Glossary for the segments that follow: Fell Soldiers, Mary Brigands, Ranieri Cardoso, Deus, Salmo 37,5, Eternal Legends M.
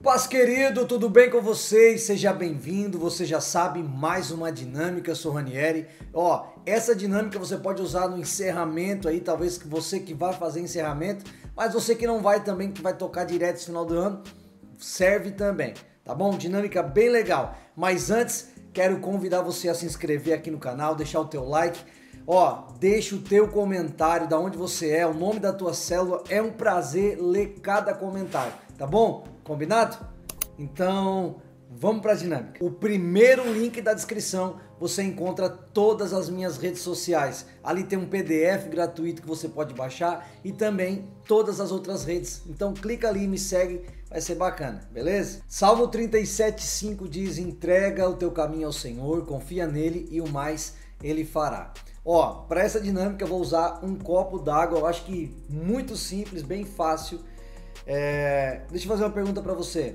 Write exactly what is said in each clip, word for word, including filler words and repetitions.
Paz querido, tudo bem com vocês? Seja bem-vindo, você já sabe, mais uma dinâmica, eu sou Ranieri. Ó, essa dinâmica você pode usar no encerramento aí, talvez que você que vai fazer encerramento, mas você que não vai também, que vai tocar direto no final do ano, serve também, tá bom? Dinâmica bem legal. Mas antes, quero convidar você a se inscrever aqui no canal, deixar o teu like. Ó, deixa o teu comentário, da onde você é, o nome da tua célula, é um prazer ler cada comentário, tá bom? Combinado? Então, vamos para a dinâmica. O primeiro link da descrição, você encontra todas as minhas redes sociais. Ali tem um P D F gratuito que você pode baixar e também todas as outras redes. Então, clica ali e me segue, vai ser bacana, beleza? Salmo trinta e sete, cinco diz: entrega o teu caminho ao Senhor, confia nele e o mais ele fará. Ó, para essa dinâmica eu vou usar um copo d'água, eu acho que muito simples, bem fácil. É, deixa eu fazer uma pergunta para você.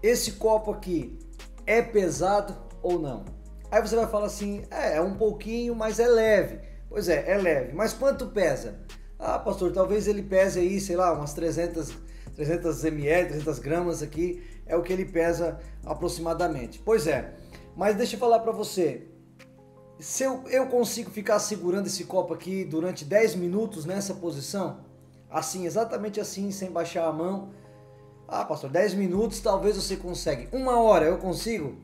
Esse copo aqui é pesado ou não? Aí você vai falar assim: é, é um pouquinho, mas é leve. Pois é, é leve. Mas quanto pesa? Ah, pastor, talvez ele pese aí, sei lá, umas trezentos, trezentos mililitros, trezentas gramas aqui. É o que ele pesa aproximadamente. Pois é, mas deixa eu falar para você. Se eu, eu consigo ficar segurando esse copo aqui durante dez minutos nessa posição? Assim, exatamente assim, sem baixar a mão. Ah, pastor, dez minutos talvez você consegue. Uma hora eu consigo?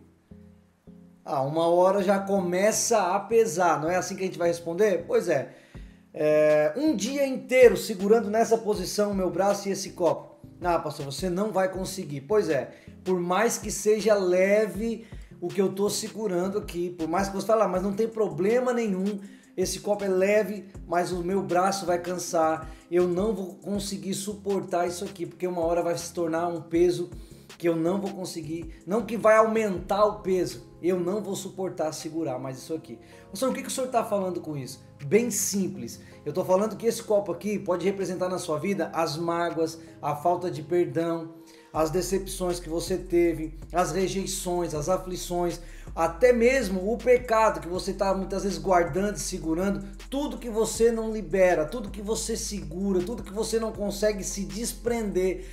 Ah, uma hora já começa a pesar, não é assim que a gente vai responder? Pois é. É, um dia inteiro segurando nessa posição o meu braço e esse copo. Ah, pastor, você não vai conseguir. Pois é, por mais que seja leve o que eu tô segurando aqui, por mais que você fale, ah, mas não tem problema nenhum. Esse copo é leve, mas o meu braço vai cansar. Eu não vou conseguir suportar isso aqui, porque uma hora vai se tornar um peso que eu não vou conseguir. Não que vai aumentar o peso, eu não vou suportar segurar mais isso aqui. Então, o que o senhor está falando com isso? Bem simples. Eu estou falando que esse copo aqui pode representar na sua vida as mágoas, a falta de perdão, as decepções que você teve, as rejeições, as aflições, até mesmo o pecado que você está muitas vezes guardando, segurando, tudo que você não libera, tudo que você segura, tudo que você não consegue se desprender.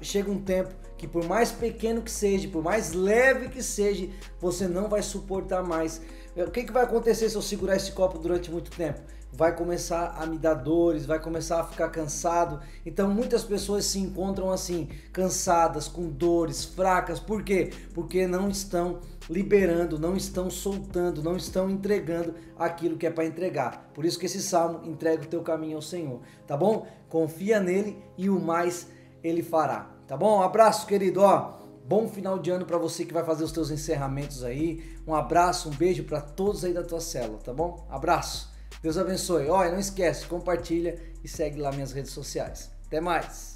Chega um tempo que, por mais pequeno que seja, por mais leve que seja, você não vai suportar mais. O que, que vai acontecer se eu segurar esse copo durante muito tempo? Vai começar a me dar dores, vai começar a ficar cansado. Então muitas pessoas se encontram assim, cansadas, com dores, fracas. Por quê? Porque não estão liberando, não estão soltando, não estão entregando aquilo que é para entregar. Por isso que esse salmo: entrega o teu caminho ao Senhor, tá bom? Confia nele e o mais ele fará, tá bom? Um abraço, querido, ó. Bom final de ano para você que vai fazer os teus encerramentos aí. Um abraço, um beijo para todos aí da tua célula, tá bom? Abraço. Deus abençoe. Olha, não esquece, compartilha e segue lá minhas redes sociais. Até mais!